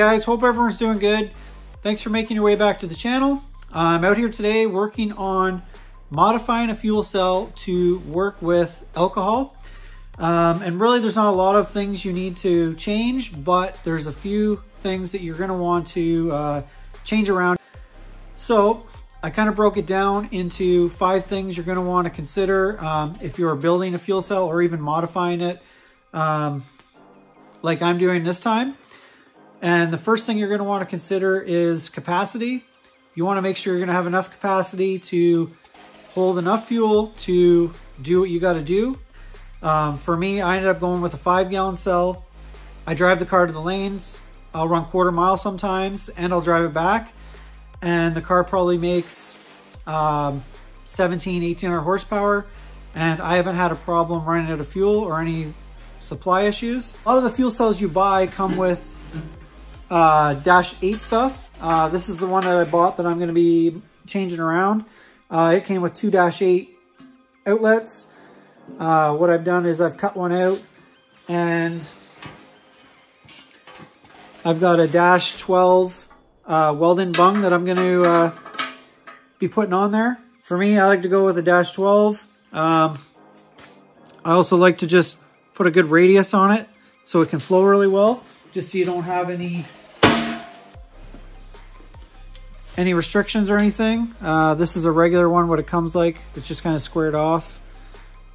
guys, hope everyone's doing good. Thanks for making your way back to the channel. I'm out here today working on modifying a fuel cell to work with alcohol. And really there's not a lot of things you need to change, but there's a few things that you're gonna want to change around. So I kind of broke it down into 5 things you're gonna wanna consider if you're building a fuel cell or even modifying it like I'm doing this time. And the first thing you're gonna wanna consider is capacity. You wanna make sure you're gonna have enough capacity to hold enough fuel to do what you gotta do. For me, I ended up going with a 5-gallon cell. I drive the car to the lanes. I'll run 1/4 mile sometimes and I'll drive it back. And the car probably makes 17, 1800 horsepower. And I haven't had a problem running out of fuel or any supply issues. A lot of the fuel cells you buy come with Dash 8 stuff. This is the one that I bought that I'm gonna be changing around. It came with 2 Dash 8 outlets. What I've done is I've cut one out and I've got a Dash 12 Weldon bung that I'm going to be putting on there. For me, I like to go with a Dash 12. I also like to just put a good radius on it so it can flow really well, just so you don't have any restrictions or anything. This is a regular one, what it comes like. It's just kind of squared off.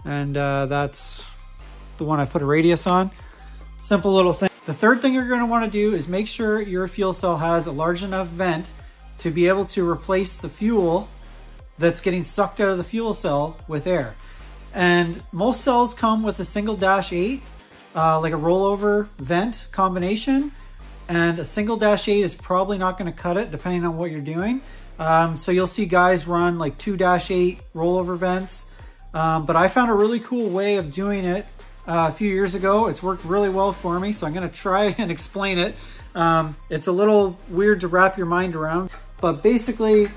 And that's the one I put a radius on. Simple little thing. The third thing you're gonna wanna do is make sure your fuel cell has a large enough vent to be able to replace the fuel that's getting sucked out of the fuel cell with air. And most cells come with a single Dash 8, like a rollover vent combination. And a single Dash 8 is probably not gonna cut it depending on what you're doing. So you'll see guys run like 2 Dash 8 rollover vents. But I found a really cool way of doing it a few years ago. It's worked really well for me, so I'm gonna try and explain it. It's a little weird to wrap your mind around, but basically,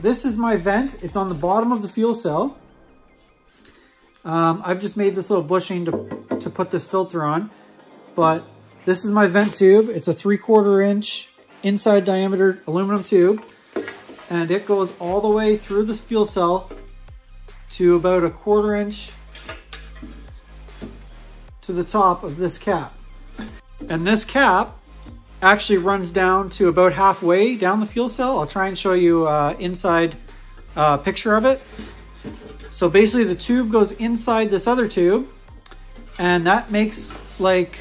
this is my vent. It's on the bottom of the fuel cell. I've just made this little bushing to put this filter on, but this is my vent tube. It's a 3/4 inch inside diameter aluminum tube, and it goes all the way through the fuel cell to about a 1/4 inch to the top of this cap. And this cap actually runs down to about halfway down the fuel cell. I'll try and show you inside picture of it. So basically the tube goes inside this other tube, and that makes like,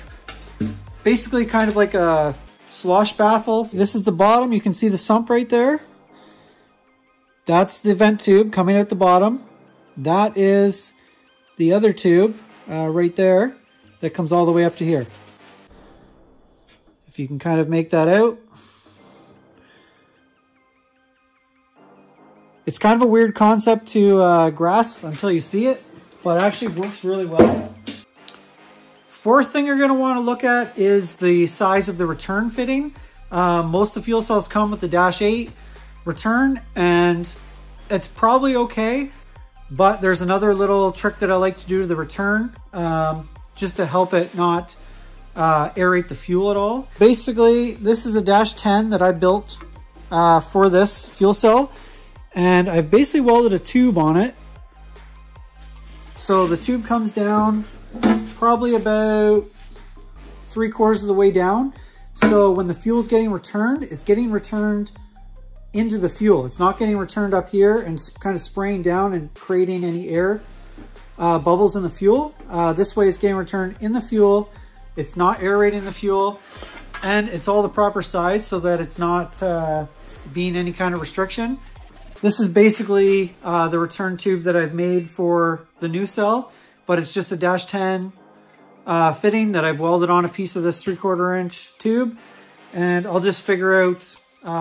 basically kind of like a slosh baffle. This is the bottom, you can see the sump right there. That's the vent tube coming out the bottom. That is the other tube right there that comes all the way up to here. If you can kind of make that out. It's kind of a weird concept to grasp until you see it, but it actually works really well. Fourth thing you're gonna wanna look at is the size of the return fitting. Most of the fuel cells come with the Dash 8 return, and it's probably okay. But there's another little trick that I like to do to the return, just to help it not aerate the fuel at all. Basically, this is a Dash 10 that I built for this fuel cell. And I've basically welded a tube on it. So the tube comes down probably about 3/4 of the way down. So when the fuel's getting returned, it's getting returned into the fuel. It's not getting returned up here and kind of spraying down and creating any air bubbles in the fuel. This way it's getting returned in the fuel. It's not aerating the fuel, and it's all the proper size so that it's not being any kind of restriction. This is basically the return tube that I've made for the new cell, but it's just a Dash 10 fitting that I've welded on a piece of this 3/4 inch tube. And I'll just figure out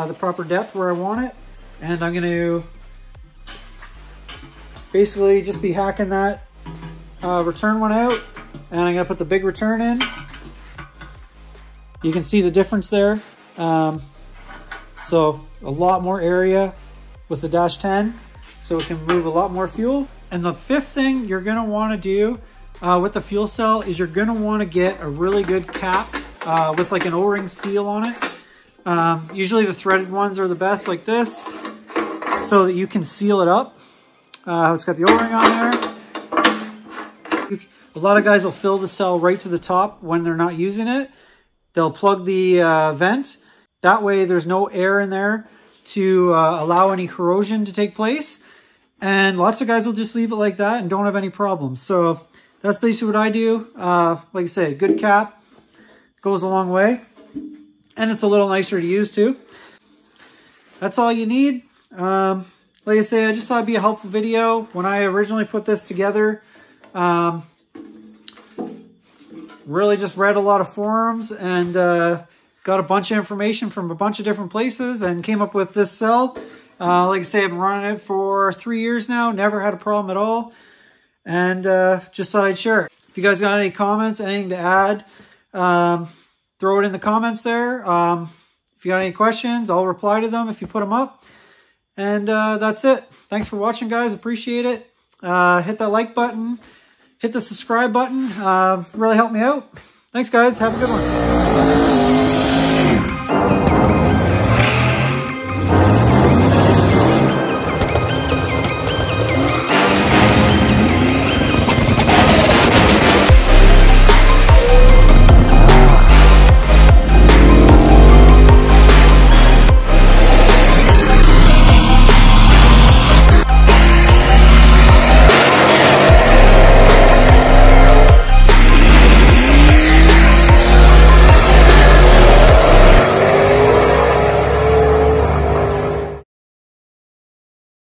the proper depth where I want it. And I'm gonna basically just be hacking that return one out, and I'm gonna put the big return in. You can see the difference there. So a lot more area with the Dash 10, so it can move a lot more fuel. And the fifth thing you're gonna wanna do with the fuel cell is you're gonna wanna get a really good cap with like an O-ring seal on it. Usually the threaded ones are the best, like this, so that you can seal it up. It's got the O-ring on there. A lot of guys will fill the cell right to the top when they're not using it. They'll plug the vent. That way there's no air in there to allow any corrosion to take place. And lots of guys will just leave it like that and don't have any problems. So that's basically what I do. Like I say, good cap, goes a long way. And it's a little nicer to use too. That's all you need. Like I say, I just thought it'd be a helpful video. When I originally put this together, really just read a lot of forums and got a bunch of information from a bunch of different places and came up with this cell. Like I say, I've been running it for 3 years now, never had a problem at all. And just thought I'd share it. If you guys got any comments, anything to add, throw it in the comments there. If you got any questions, I'll reply to them if you put them up. And that's it. Thanks for watching, guys. Appreciate it. Hit that like button. Hit the subscribe button. Really help me out. Thanks, guys. Have a good one.